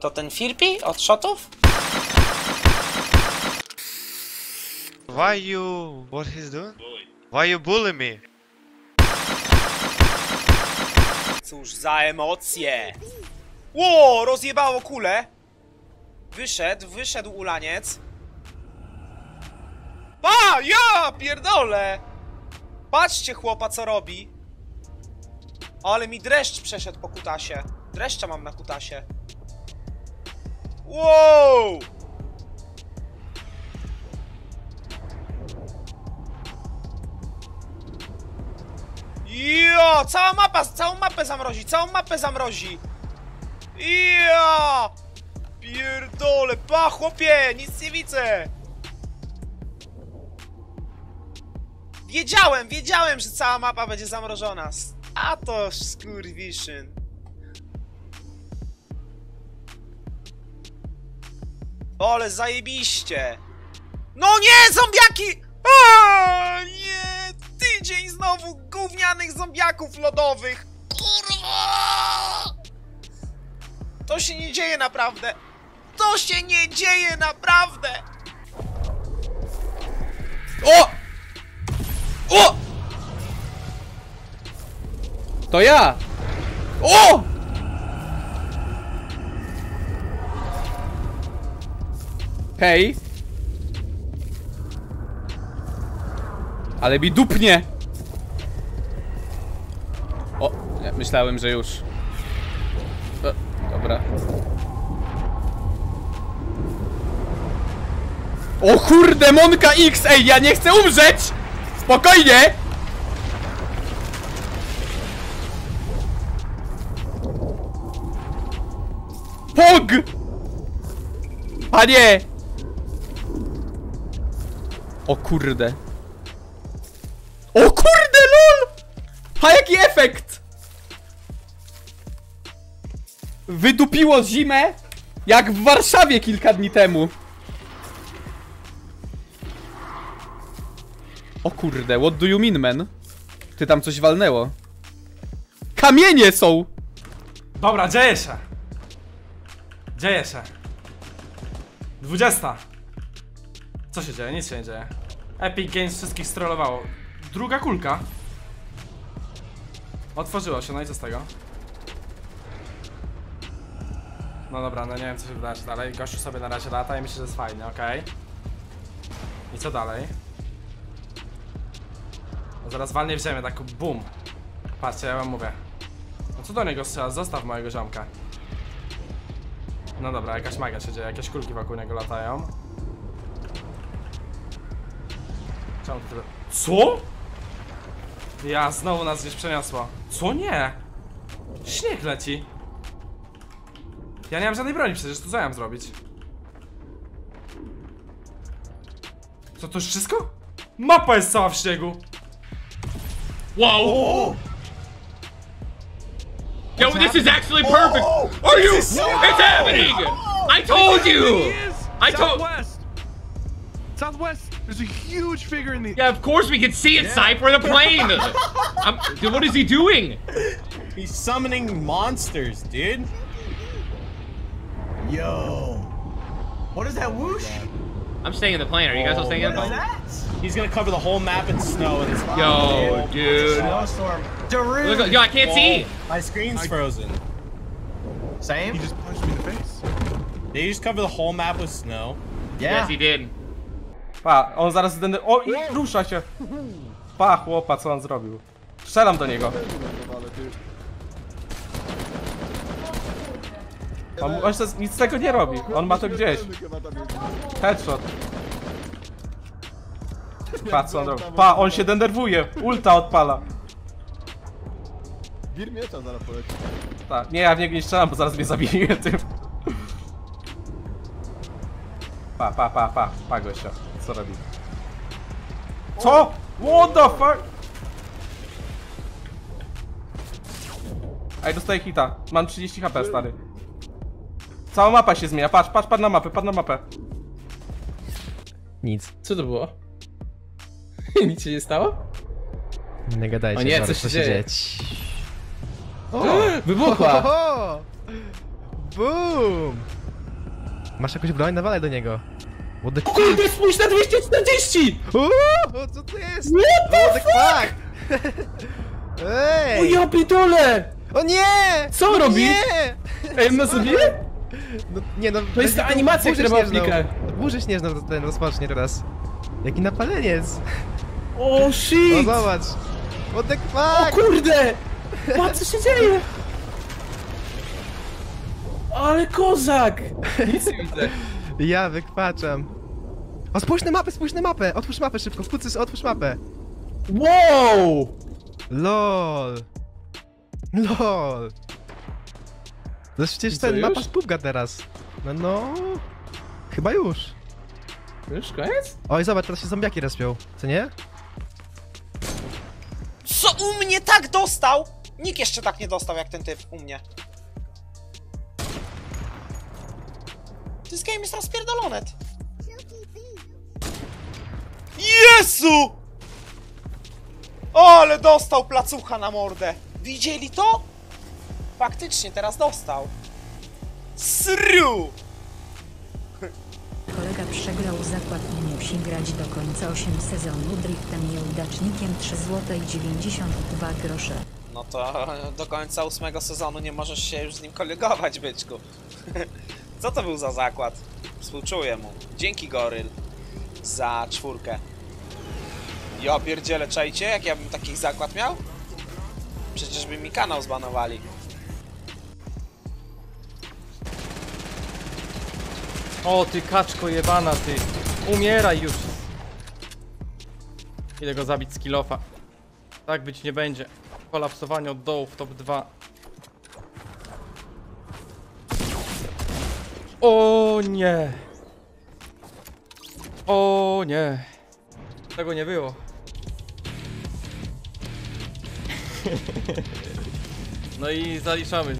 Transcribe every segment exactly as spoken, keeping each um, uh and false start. To ten Firpi od shotów? Why you... what he's doing? Why you bully me? Cóż za emocje! Ło! Rozjebało kulę! Wyszedł, wyszedł ulaniec. Pa! Ja! Pierdolę! Patrzcie chłopa co robi! Ale mi dreszcz przeszedł po kutasie. Dreszcza mam na kutasie. Wow! Jo! Cała mapa, całą mapę zamrozi, całą mapę zamrozi! Jo! Pierdolę! Pa, chłopie! Nic nie widzę! Wiedziałem, wiedziałem, że cała mapa będzie zamrożona. A to skurwiszyn. Ale zajebiście! No nie, zombiaki! Aaaa, nie! Tydzień znowu gównianych zombiaków lodowych! Kurwa! To się nie dzieje naprawdę! To się nie dzieje naprawdę! O! O! To ja! O! Hej! Ale mi dupnie! O! Nie, myślałem, że już. O, dobra. O kurde, Monka X! Ej, ja nie chcę umrzeć! Spokojnie! Pog! Panie! O kurde. O kurde, lol! A jaki efekt? Wydupiło zimę, jak w Warszawie kilka dni temu. O kurde, what do you mean, man? Ty tam coś walnęło. Kamienie są! Dobra, dzieje się. Dzieje się. dwudziesta. Co się dzieje? Nic się nie dzieje. Epic Games wszystkich strollowało. Druga kulka. Otworzyła się, no i co z tego? No dobra, no nie wiem co się wydarzy dalej. Gościu sobie na razie lata i myślę, że jest fajny, okej. Okay. I co dalej? No zaraz walnie w ziemię, tak bum. Patrzcie, ja wam mówię. No co do niego strzela? Zostaw mojego ziomka. No dobra, jakaś magia się dzieje, jakieś kulki wokół niego latają. Co? Ja, znowu nas gdzieś przeniosło. Co? Nie! Śnieg leci. Ja nie mam żadnej broni przecież, to co ja mam zrobić? Co, to już wszystko? Mapa jest cała w śniegu. Wow! Oh. Yo, what's this happening? Is actually perfect! Oh. Are you? It's happening! Oh. I told you! I told- Southwest! Southwest! There's a huge figure in the- Yeah, of course we can see it, yeah. Sype, we're the plane! I'm, dude, what is he doing? He's summoning monsters, dude. Yo. What is that whoosh? I'm staying in the plane, are you guys all staying in the plane? What is that? He's gonna cover the whole map in snow in his body. Yo, dude. Snowstorm. Look, yo, I can't Whoa. see! My screen's I... frozen. Same? He just punched me in the face. Did he just cover the whole map with snow? Yeah. Yes, he did. Pa, on zaraz zdendy... O, i rusza się! Pa, chłopa, co on zrobił? Strzelam do niego. On, on się, nic z tego nie robi, on ma to gdzieś. Headshot. Pa, co on robi? Pa, on się denerwuje, ulta odpala. Bir miecza zaraz poleci. Tak, nie, ja w niego nie strzelam, bo zaraz mnie zabiję tym. Pa, pa, pa, pa, pa, gościa. Co robi? Co? What the fuck? Ej, dostaję hita. Mam trzydzieści HP, stary. Cała mapa się zmienia. Patrz, patrz, patrz na mapę, patrz na mapę. Nic. Co to było? Nic się nie stało? Nie gadajcie. O nie, co się dzieje? Wybuchła! Boom! Masz jakąś broń? Nawalaj do niego. What the... Kurde, spójrz na dwieście czterdzieści! Uuuu, co to jest? What the fuck? Ej! O ja pitole! O nie! Co robi? Nie! Ej, no sobie? No, nie, no, to jest ta animacja, która ma wnikę. Burzę śnieżną ten rozpocznie teraz. Jaki napaleniec! O shit! No zobacz! What the fuck? O kurde! A co się dzieje? Ale kozak! Nic nie widzę. Ja wykwaczam. O, spójrz na mapę, spójrz na mapę! Otwórz mapę szybko, wkrótce otwórz mapę! Wow! LOL! LOL! To jest przecież ten, już? Mapa spółka teraz. No, no... Chyba już. Już koniec? Oj, zobacz, teraz się zombiaki rozpiął, co nie? Co u mnie tak dostał? Nikt jeszcze tak nie dostał jak ten typ u mnie. To jest game jest rozpierdolone. Jezu! Ale dostał placucha na mordę. Widzieli to? Faktycznie, teraz dostał. Sru! Kolega przegrał zakład i nie musi grać do końca osiem sezonu driftem nieudacznikiem trzy złote dziewięćdziesiąt dwa grosze. No to do końca ósmego sezonu nie możesz się już z nim kolegować, byczku. Co to był za zakład? Współczuję mu. Dzięki, Goryl, za czwórkę. Ja pierdzielę, czajcie, jak ja bym taki zakład miał? Przecież by mi kanał zbanowali. O ty kaczko jebana, ty. Umieraj już. Ile go zabić z kilofa? Tak być nie będzie. Kolapsowanie od dołu w top dwa. O nie. O nie. Tego nie było. No i zaliczamy.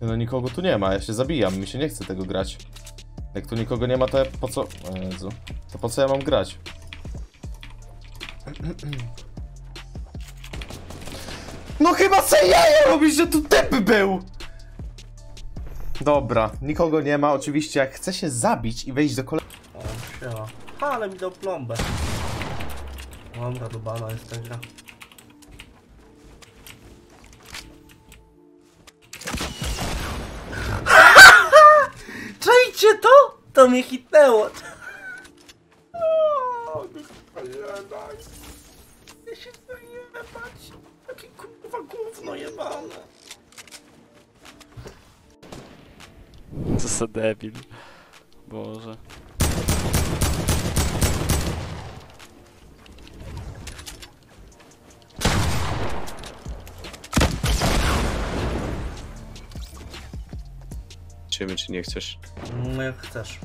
No nikogo tu nie ma, ja się zabijam, mi się nie chce tego grać. Jak tu nikogo nie ma, to ja po co... O Jezu. To po co ja mam grać? No chyba se jaja robisz, że tu typ był! Dobra, nikogo nie ma, oczywiście jak chce się zabić i wejść do kolei... O, siema. Ha, ale mi dał plombę. Dobra, do bana jest ta gra. Czajcie to? To mnie hitnęło. O, ja się to nie patrzę. Jakie kurwa gówno jebane. Co za debil. Boże. Ciemy, czy nie chcesz? No jak chcesz.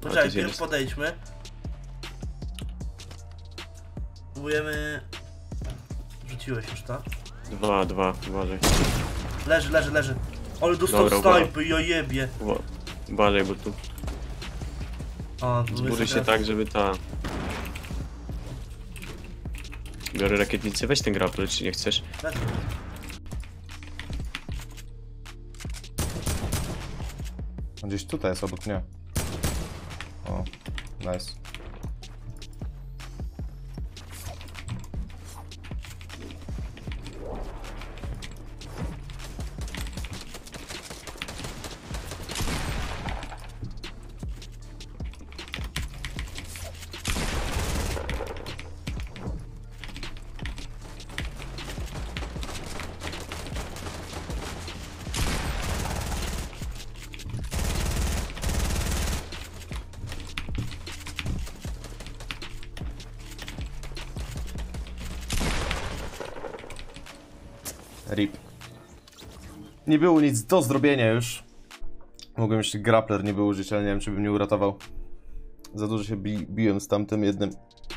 Poczekaj, pierw podejdźmy. Próbujemy... Rzuciłeś już, tak? Dwa, dwa, uważaj. Leży, leży, leży. Ale dostał snajpy, ja jebie. Uważaj, bo tu... A, tu zburzy się tak, żeby ta... Biorę rakietnicę, weź ten grapple, czy nie chcesz? Leży. Gdzieś tutaj jest obok mnie. O, nice. Rip. Nie było nic do zrobienia już. Mogłem jeszcze grappler nie był użyć, ale nie wiem, czy bym nie uratował. Za dużo się bi biłem z tamtym jednym.